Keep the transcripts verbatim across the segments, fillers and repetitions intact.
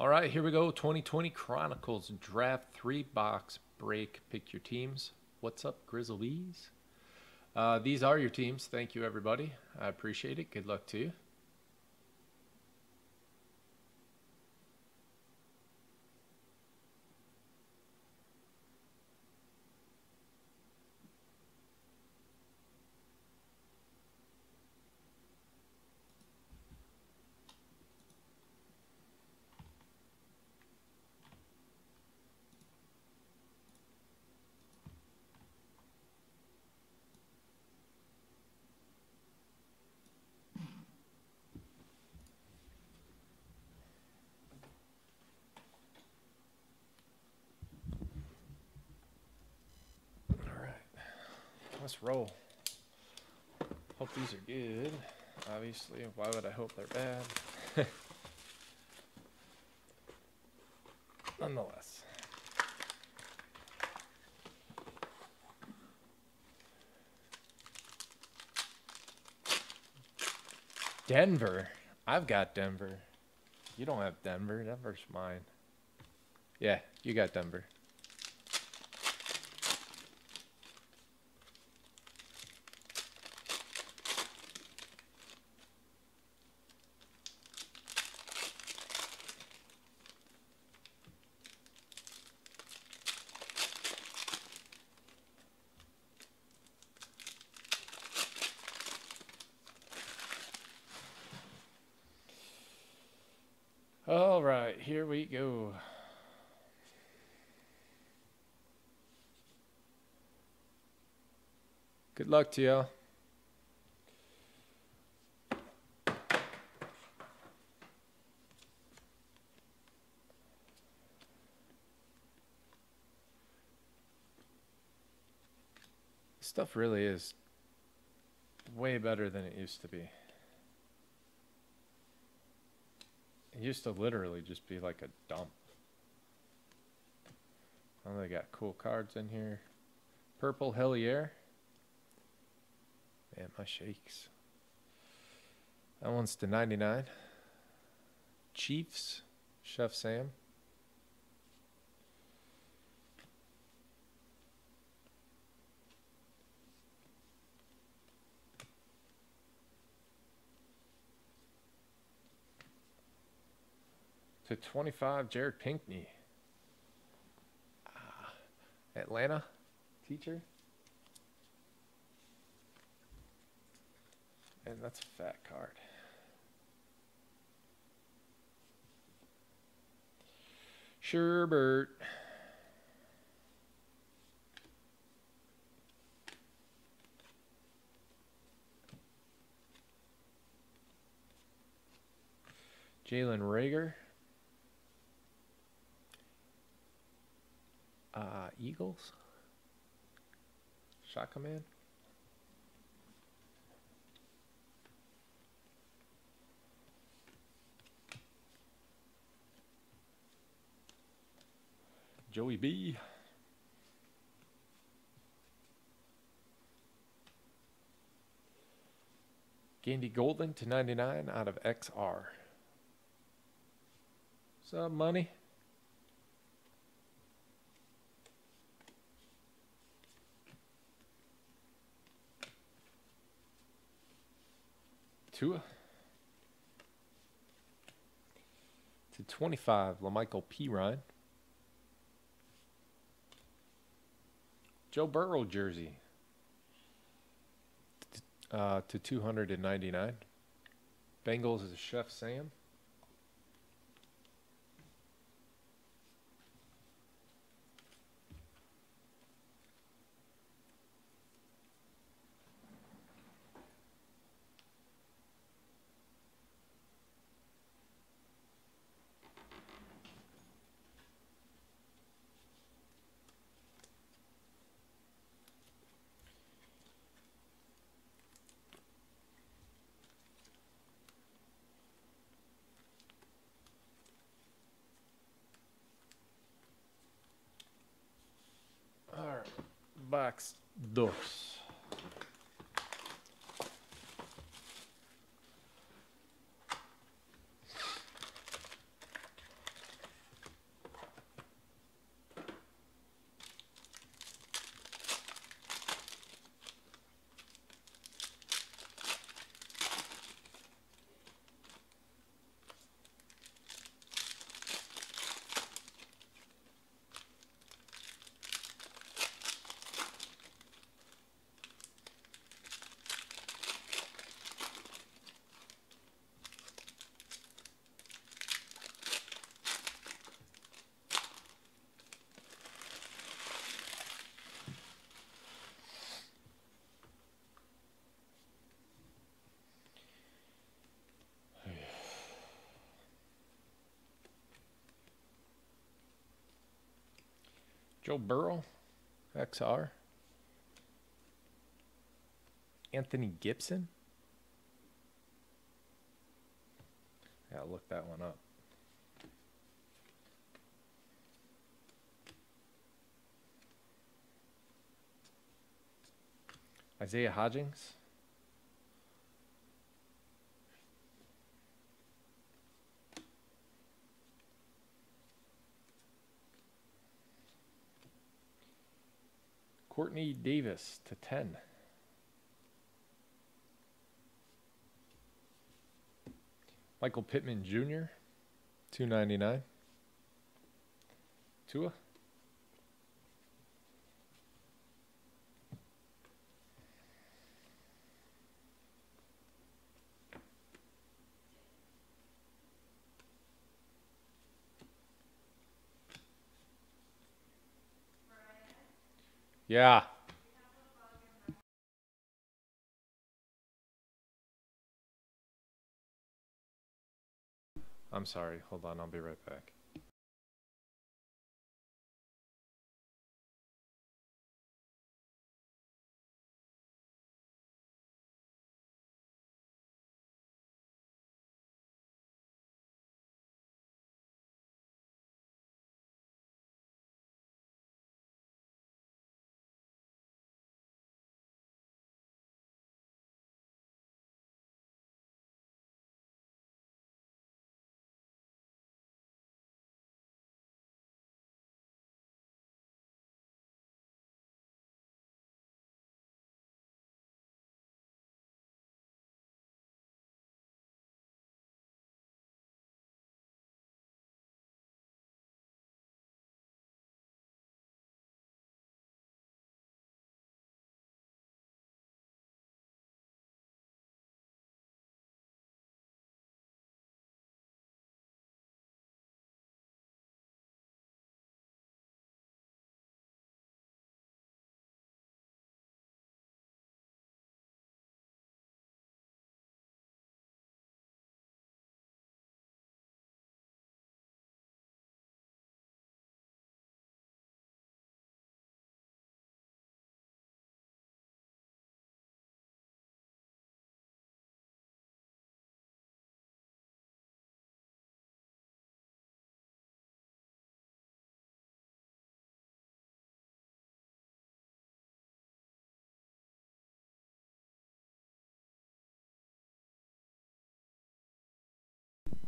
All right, here we go. twenty twenty Chronicles draft three box break. Pick your teams. What's up, Grizzlies? Uh, these are your teams. Thank you, everybody. I appreciate it. Good luck to you. Let's roll. Hope these are good. Obviously, why would I hope they're bad? Nonetheless. Denver. I've got Denver. You don't have Denver. Denver's mine. Yeah, you got Denver. All right, here we go. Good luck to y'all. Stuff really is way better than it used to be. It used to literally just be like a dump. Oh, they got cool cards in here. Purple Helaire. Man, my shakes. That one's to ninety-nine. Chiefs, Chef Sam. To twenty-five, Jared Pinkney. Ah, Atlanta teacher. And that's a fat card. Sherbert. Jalen Rager. Uh, Eagles, Shot Command, Joey B, Gandy Golden to ninety-nine out of X R. What's up, money? To twenty-five, LaMichael P. Ryan. Joe Burrow jersey. Uh, to two hundred ninety-nine. Bengals is Chef Sam. Box two. Joe Burrow, X R. Anthony Gibson. Yeah, I'll look that one up. Isaiah Hodgins. Courtney Davis to ten. Michael Pittman Junior, two ninety-nine. Tua. Yeah. I'm sorry. Hold on. I'll be right back.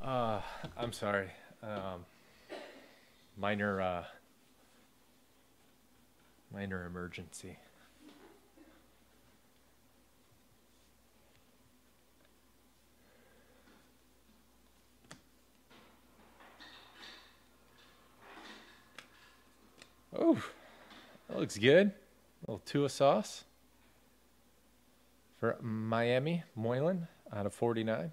Uh, I'm sorry. Um, minor, uh, minor emergency. Oh, that looks good. A little Tua sauce for Miami. Moylan out of forty-nine.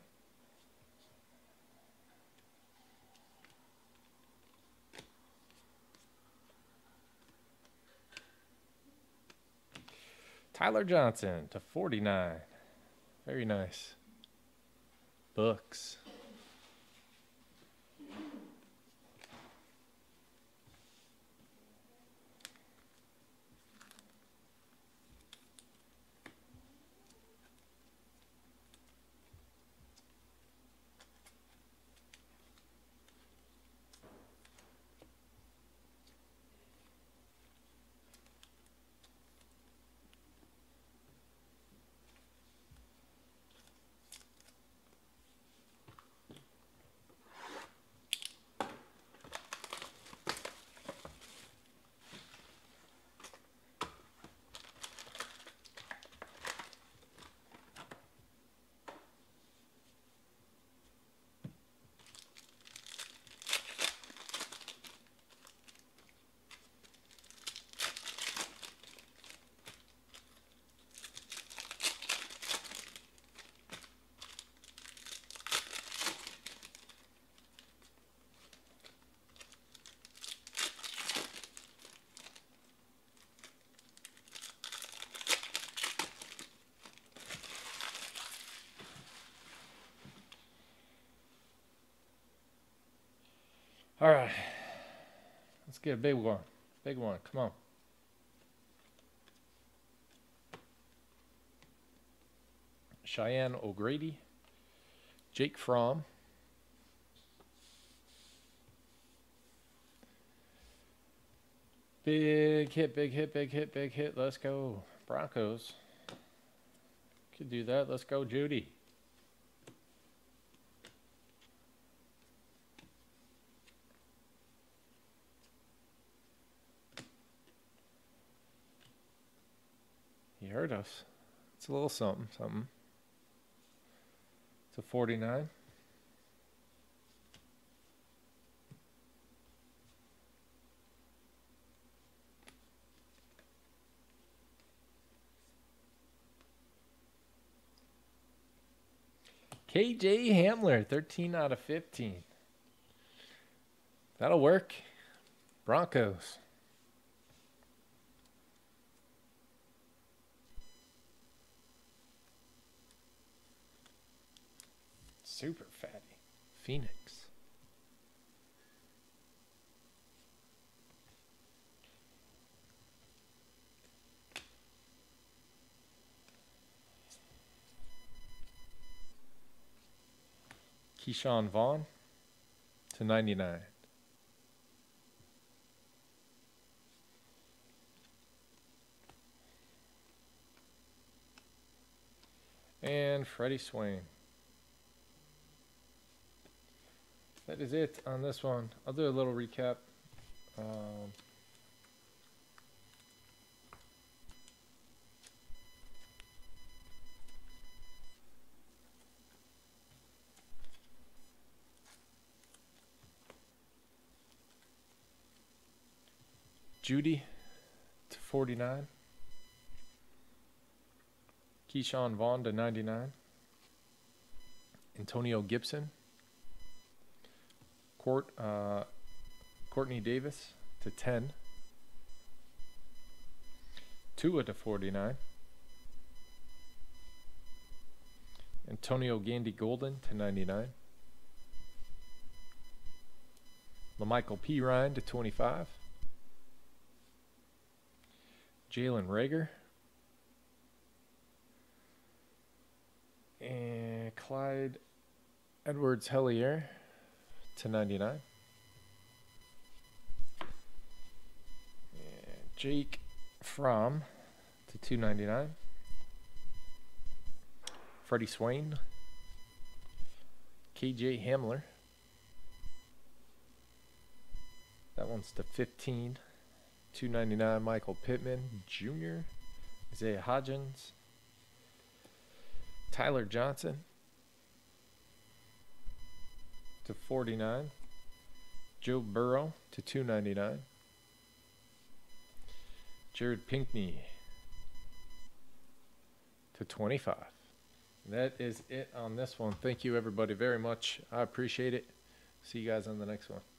Tyler Johnson to forty-nine. Very nice. Books. All right, let's get a big one. Big one. Come on. Cheyenne O'Grady. Jake Fromm. Big hit, big hit, big hit, big hit. Let's go. Broncos. Could do that. Let's go, Jeudy. He heard us. It's a little something, something. It's a forty-nine. K J Hamler, thirteen out of fifteen. That'll work. Broncos. Super fatty. Phoenix. Keyshawn Vaughn to ninety-nine. And Freddie Swain. That is it on this one. I'll do a little recap. Um, Jeudy to forty-nine. Keyshawn Vaughn to ninety-nine. Antonio Gibson. Court, uh, Courtney Davis to ten. Tua to forty-nine. Antonio Gandy Golden to ninety-nine. LaMichael P. Ryan to twenty-five. Jalen Rager and Clyde Edwards Helaire to ninety-nine. And Jake Fromm to two ninety-nine. Freddie Swain. K J Hamler. That one's to fifteen. two ninety-nine, Michael Pittman Junior Isaiah Hodgins. Tyler Johnson to forty-nine. Joe Burrow to two ninety-nine. Jared Pinkney to twenty-five. That is it on this one. Thank you everybody very much. I appreciate it. See you guys on the next one.